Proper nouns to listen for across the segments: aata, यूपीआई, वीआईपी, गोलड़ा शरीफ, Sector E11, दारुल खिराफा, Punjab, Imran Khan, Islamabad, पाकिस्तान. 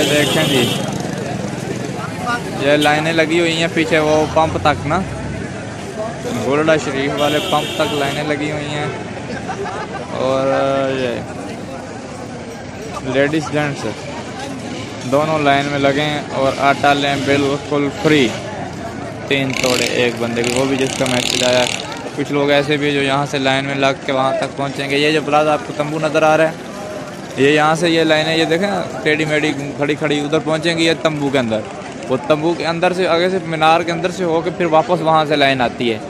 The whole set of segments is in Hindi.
ये देखें जी, ये लाइनें लगी हुई हैं पीछे वो पंप तक ना, गोलड़ा शरीफ वाले पंप तक लाइनें लगी हुई हैं। और ये लेडीज़ जेंट्स दोनों लाइन में लगे हैं और आटा लें बिल्कुल फ्री 3 तोड़े एक बंदे को, वो भी जिसका मैसेज आया। कुछ लोग ऐसे भी जो यहाँ से लाइन में लग के वहाँ तक पहुँचेंगे। ये जो प्लाजा आपको तंबू नज़र आ रहा है, ये यहाँ से ये लाइनें ये देखें टेढ़ी मेढ़ी खड़ी खड़ी उधर पहुँचेंगी, ये तंबू के अंदर, वो तंबू के अंदर से आगे से मीनार के अंदर से होकर फिर वापस वहाँ से लाइन आती है।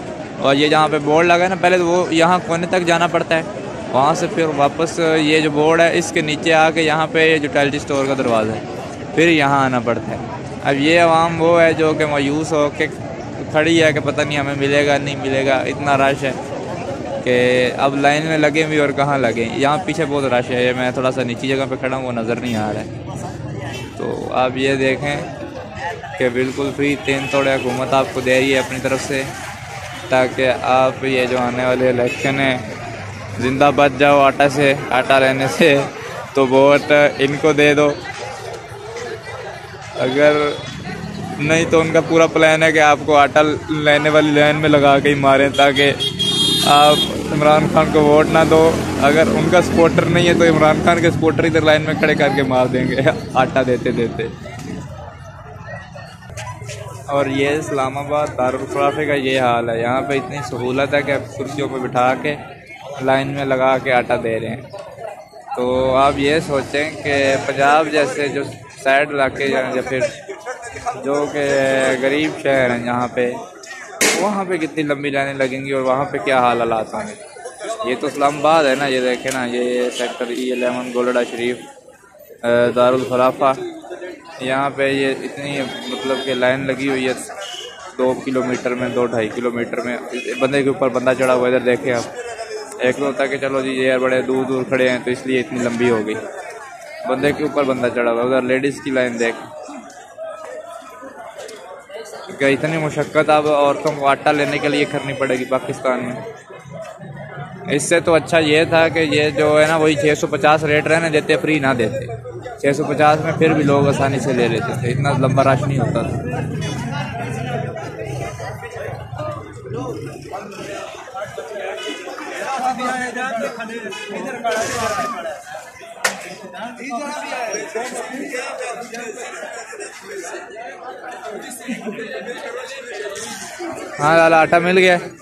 और ये जहाँ पे बोर्ड लगा है ना, पहले तो वो यहाँ कोने तक जाना पड़ता है, वहाँ से फिर वापस ये जो बोर्ड है इसके नीचे आके यहाँ पे ये जो टैल्टी स्टोर का दरवाज़ा है फिर यहाँ आना पड़ता है। अब ये आवाम वो है जो कि मायूस हो के खड़ी है कि पता नहीं हमें मिलेगा नहीं मिलेगा, इतना रश है कि अब लाइन में लगे भी और कहाँ लगे। यहाँ पीछे बहुत रश है, मैं थोड़ा सा नीची जगह पे खड़ा हूँ वो नज़र नहीं आ रहा है। तो आप ये देखें कि बिल्कुल फ्री 3 तोड़े हुकूमत आपको दे रही है अपनी तरफ से, ताकि आप ये जो आने वाले इलेक्शन है ज़िंदा बच जाओ आटा से, आटा लेने से। तो वोट इनको दे दो, अगर नहीं तो उनका पूरा प्लान है कि आपको आटा लेने वाली लाइन में लगा के ही मारें ताकि आप इमरान खान को वोट ना दो। अगर उनका सपोर्टर नहीं है तो इमरान खान के सपोर्टर इधर लाइन में खड़े करके मार देंगे आटा देते देते। और ये इस्लामाबाद दारुल खिराफे का ये हाल है, यहाँ पे इतनी सहूलत है कि आप कुर्सियों पर बिठा के लाइन में लगा के आटा दे रहे हैं। तो आप ये सोचें कि पंजाब जैसे जो सैड इलाके या फिर जो कि गरीब शहर हैं जहाँ पे, वहाँ पे कितनी लंबी लाइनें लगेंगी और वहाँ पे क्या हालात होंगे। ये तो इस्लामाबाद है ना, ये देखें ना, ये सेक्टर E11 गोलड़ा शरीफ दारुल खिराफा, यहाँ पे ये इतनी मतलब कि लाइन लगी हुई है 2 किलोमीटर में, 2-2.5 किलोमीटर में, बंदे के ऊपर बंदा चढ़ा हुआ। इधर देखें आप, एक तो होता है कि चलो जी ये बड़े दूर दूर खड़े हैं तो इसलिए इतनी लंबी हो गई, बंदे के ऊपर बंदा चढ़ा हुआ। उधर लेडीज़ की लाइन देख क्या इतनी मुशक्क़त अब औरतों को आटा लेने के लिए करनी पड़ेगी पाकिस्तान में। इससे तो अच्छा ये था कि ये जो है ना वही 650 रेट रहने देते, फ्री ना देते 650 में, फिर भी लोग आसानी से ले लेते थे, इतना लंबा राश नहीं होता था। हाँ लाला आटा मिल गया।